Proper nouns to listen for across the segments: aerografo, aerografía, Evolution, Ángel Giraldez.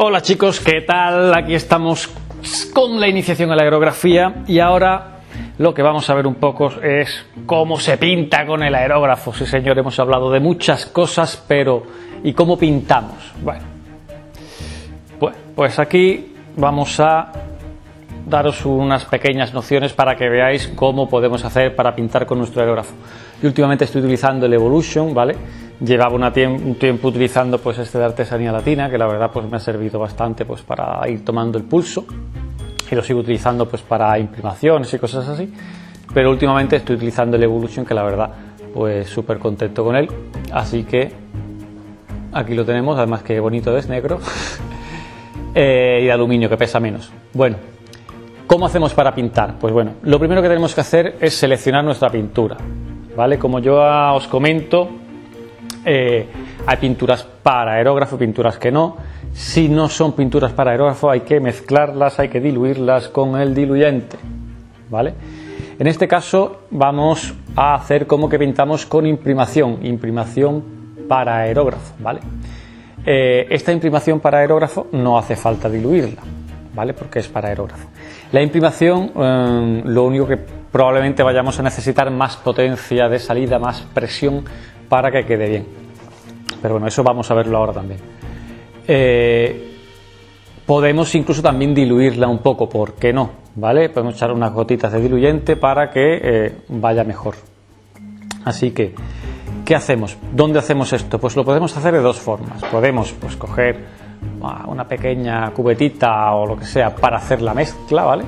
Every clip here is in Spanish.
Hola chicos, ¿qué tal? Aquí estamos con la iniciación a la aerografía y ahora lo que vamos a ver un poco es cómo se pinta con el aerógrafo. Sí señor, hemos hablado de muchas cosas, pero ¿y cómo pintamos? Bueno, pues aquí vamos a daros unas pequeñas nociones para que veáis cómo podemos hacer para pintar con nuestro aerógrafo. Yo últimamente estoy utilizando el Evolution, ¿vale? Llevaba un tiempo utilizando pues este de artesanía latina, que la verdad pues me ha servido bastante pues para ir tomando el pulso, y lo sigo utilizando pues para imprimaciones y cosas así, pero últimamente estoy utilizando el Evolution, que la verdad pues súper contento con él. Así que aquí lo tenemos, además que bonito es, negro y de aluminio, que pesa menos. Bueno, ¿cómo hacemos para pintar? Pues bueno, lo primero que tenemos que hacer es seleccionar nuestra pintura, ¿vale? Como yo os comento, hay pinturas para aerógrafo y pinturas que no. Si no son pinturas para aerógrafo, hay que mezclarlas, hay que diluirlas con el diluyente, ¿vale? En este caso vamos a hacer como que pintamos con imprimación para aerógrafo, ¿vale? Esta imprimación para aerógrafo no hace falta diluirla, ¿vale? Porque es para aerógrafo. La imprimación, lo único que probablemente vayamos a necesitar más potencia de salida, más presión, para que quede bien, pero bueno, eso vamos a verlo ahora también. Podemos incluso también diluirla un poco, ¿por qué no? ¿Vale? Podemos echar unas gotitas de diluyente para que vaya mejor. Así que, ¿qué hacemos? ¿Dónde hacemos esto? Pues lo podemos hacer de dos formas. Podemos pues coger una pequeña cubetita o lo que sea para hacer la mezcla, ¿vale?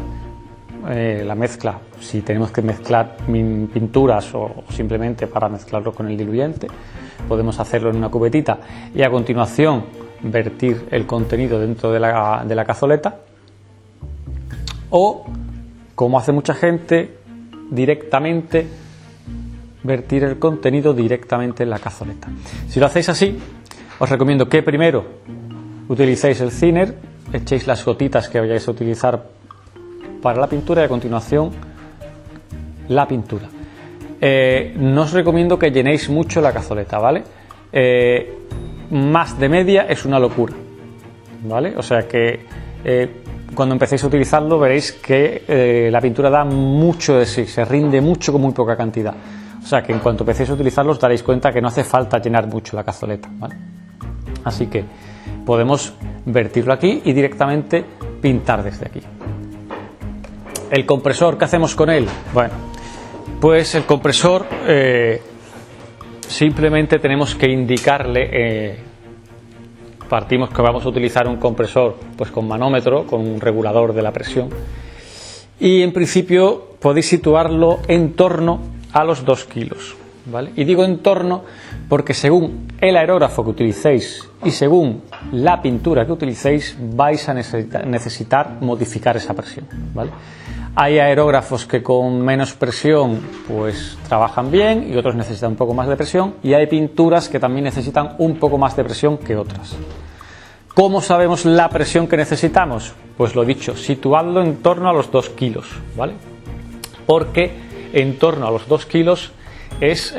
La mezcla, si tenemos que mezclar pinturas o simplemente para mezclarlo con el diluyente, podemos hacerlo en una cubetita y a continuación vertir el contenido dentro de la cazoleta, o, como hace mucha gente, directamente vertir el contenido directamente en la cazoleta. Si lo hacéis así, os recomiendo que primero utilicéis el thinner, echéis las gotitas que vayáis a utilizar para la pintura y a continuación la pintura. No os recomiendo que llenéis mucho la cazoleta, ¿vale? Más de media es una locura, ¿vale? O sea que cuando empecéis a utilizarlo veréis que la pintura da mucho de sí, se rinde mucho con muy poca cantidad. O sea que en cuanto empecéis a utilizarlo os daréis cuenta que no hace falta llenar mucho la cazoleta, ¿vale? Así que podemos vertirlo aquí y directamente pintar desde aquí. El compresor, ¿qué hacemos con él? Bueno, pues el compresor simplemente tenemos que indicarle, partimos que vamos a utilizar un compresor pues con manómetro, con un regulador de la presión, y en principio podéis situarlo en torno a los 2 kilos, ¿vale? Y digo en torno porque según el aerógrafo que utilicéis y según la pintura que utilicéis vais a necesitar modificar esa presión, ¿vale? Hay aerógrafos que con menos presión pues trabajan bien y otros necesitan un poco más de presión, y hay pinturas que también necesitan un poco más de presión que otras. ¿Cómo sabemos la presión que necesitamos? Pues lo dicho, situadlo en torno a los 2 kilos, ¿vale? Porque en torno a los 2 kilos es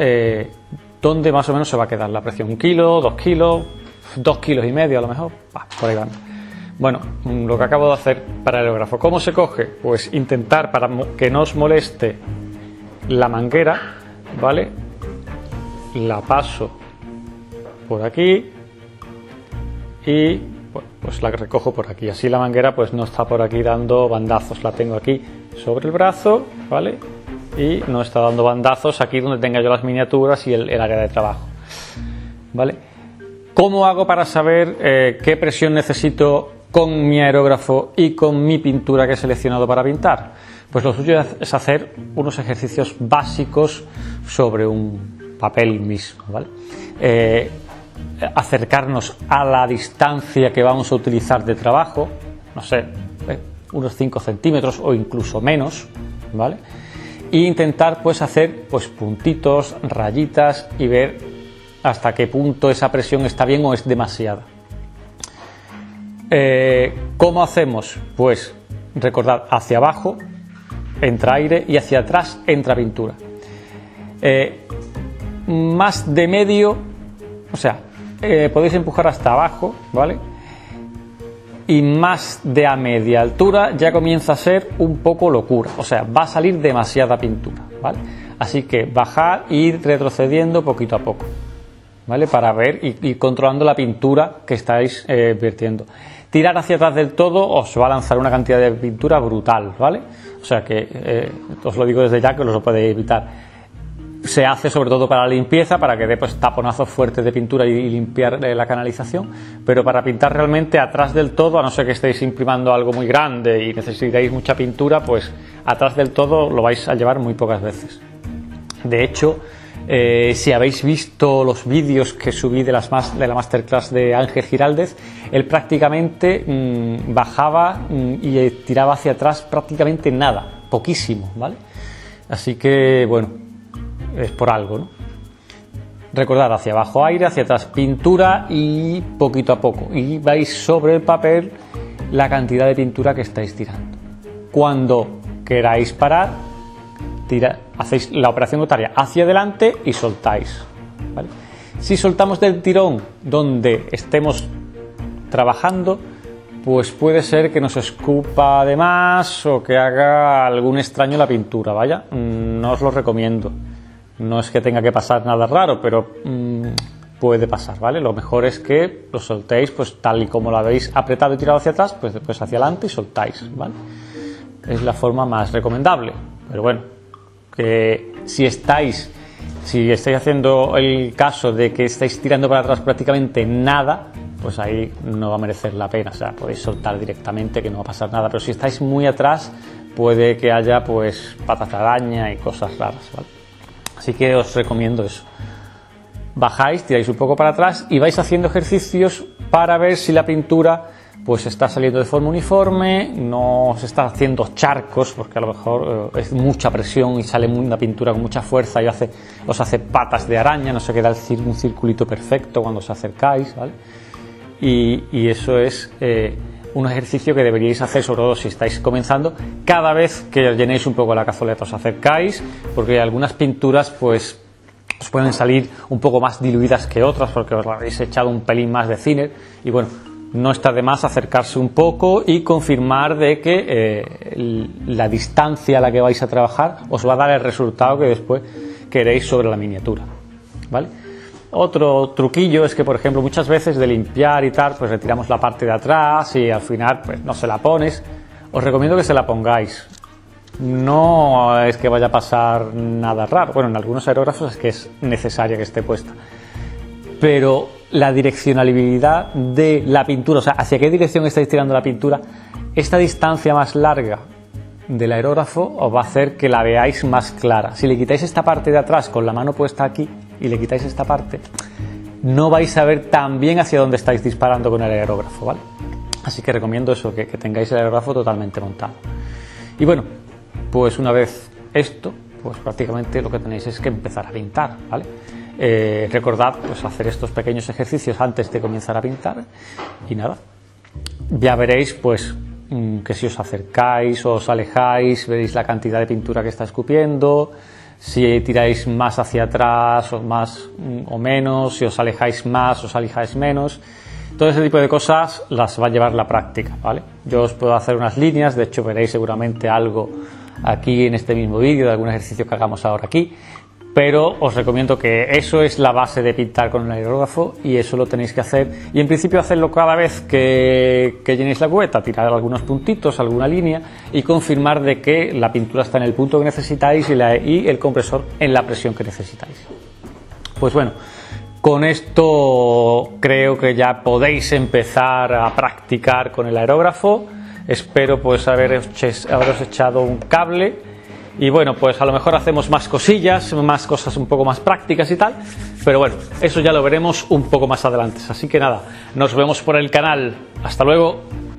donde más o menos se va a quedar la presión. 1 kilo, 2 kilos, 2,5 kilos a lo mejor, por ahí van. Bueno, lo que acabo de hacer para el aerógrafo, ¿cómo se coge? Pues intentar, para que no os moleste la manguera, ¿vale? La paso por aquí y pues la recojo por aquí. Así la manguera pues no está por aquí dando bandazos, la tengo aquí sobre el brazo, ¿vale? Y no está dando bandazos aquí donde tenga yo las miniaturas y el área de trabajo, ¿vale? ¿Cómo hago para saber qué presión necesito con mi aerógrafo y con mi pintura que he seleccionado para pintar? Pues lo suyo es hacer unos ejercicios básicos sobre un papel mismo, ¿vale? Acercarnos a la distancia que vamos a utilizar de trabajo, no sé, unos 5 centímetros o incluso menos, ¿vale? E intentar pues hacer pues puntitos, rayitas y ver hasta qué punto esa presión está bien o es demasiada. ¿Cómo hacemos? Pues recordad, hacia abajo entra aire y hacia atrás entra pintura. Más de medio, o sea, podéis empujar hasta abajo, ¿vale? Y más de a media altura ya comienza a ser un poco locura, o sea, va a salir demasiada pintura, ¿vale? Así que bajad e ir retrocediendo poquito a poco, ¿vale? Para ver y controlando la pintura que estáis vertiendo. Tirar hacia atrás del todo os va a lanzar una cantidad de pintura brutal, ¿vale? O sea que os lo digo desde ya que os lo podéis evitar. Se hace sobre todo para la limpieza, para que dé pues taponazos fuertes de pintura y limpiar la canalización, pero para pintar realmente atrás del todo, a no ser que estéis imprimando algo muy grande y necesitáis mucha pintura, pues atrás del todo lo vais a llevar muy pocas veces. De hecho, si habéis visto los vídeos que subí de la masterclass de Ángel Giraldez, él prácticamente bajaba y tiraba hacia atrás prácticamente nada, poquísimo, ¿vale? Así que, bueno, es por algo, ¿no? Recordad, hacia abajo aire, hacia atrás pintura y poquito a poco. Y vais sobre el papel la cantidad de pintura que estáis tirando. Cuando queráis parar, hacéis la operación contraria hacia adelante y soltáis, ¿vale? Si soltamos del tirón donde estemos trabajando, pues puede ser que nos escupa de más o que haga algún extraño la pintura, vaya, no os lo recomiendo. No es que tenga que pasar nada raro, pero puede pasar, ¿vale? Lo mejor es que lo soltéis pues tal y como lo habéis apretado y tirado hacia atrás, pues después hacia adelante y soltáis, ¿vale? Es la forma más recomendable, pero bueno, que si estáis haciendo el caso de que estáis tirando para atrás prácticamente nada, pues ahí no va a merecer la pena, o sea, podéis soltar directamente que no va a pasar nada, pero si estáis muy atrás puede que haya pues patas de araña y cosas raras, ¿vale? Así que os recomiendo eso. Bajáis, tiráis un poco para atrás y vais haciendo ejercicios para ver si la pintura pues está saliendo de forma uniforme, no se está haciendo charcos, porque a lo mejor es mucha presión y sale una pintura con mucha fuerza y os hace patas de araña, no se queda un circulito perfecto cuando os acercáis, ¿vale? Y eso es un ejercicio que deberíais hacer, sobre todo si estáis comenzando, cada vez que llenéis un poco la cazoleta os acercáis, porque algunas pinturas pues os pueden salir un poco más diluidas que otras, porque os habéis echado un pelín más de cine, y bueno, no está de más acercarse un poco y confirmar de que la distancia a la que vais a trabajar os va a dar el resultado que después queréis sobre la miniatura, ¿vale? Otro truquillo es que, por ejemplo, muchas veces de limpiar y tal, pues retiramos la parte de atrás y al final pues no se la pones. Os recomiendo que se la pongáis. No es que vaya a pasar nada raro. Bueno, en algunos aerógrafos es que es necesaria que esté puesta. Pero la direccionalidad de la pintura, o sea, hacia qué dirección estáis tirando la pintura, esta distancia más larga del aerógrafo os va a hacer que la veáis más clara. Si le quitáis esta parte de atrás con la mano puesta aquí y le quitáis esta parte, no vais a ver tan bien hacia dónde estáis disparando con el aerógrafo, ¿vale? Así que recomiendo eso, que tengáis el aerógrafo totalmente montado. Y bueno, pues una vez esto, pues prácticamente lo que tenéis es que empezar a pintar, ¿vale? Recordad pues hacer estos pequeños ejercicios antes de comenzar a pintar y nada, ya veréis pues que si os acercáis o os alejáis veréis la cantidad de pintura que está escupiendo, si tiráis más hacia atrás o más o menos, si os alejáis más o os alejáis menos. Todo ese tipo de cosas las va a llevar la práctica, ¿vale? Yo os puedo hacer unas líneas, de hecho veréis seguramente algo aquí en este mismo vídeo de algún ejercicio que hagamos ahora aquí. Pero os recomiendo que eso es la base de pintar con un aerógrafo y eso lo tenéis que hacer. Y en principio hacerlo cada vez que llenéis la cubeta, tirar algunos puntitos, alguna línea y confirmar de que la pintura está en el punto que necesitáis y el compresor en la presión que necesitáis. Pues bueno, con esto creo que ya podéis empezar a practicar con el aerógrafo. Espero pues haberos echado un cable. Y bueno, pues a lo mejor hacemos más cosillas, más cosas un poco más prácticas y tal, pero bueno, eso ya lo veremos un poco más adelante. Así que nada, nos vemos por el canal. Hasta luego.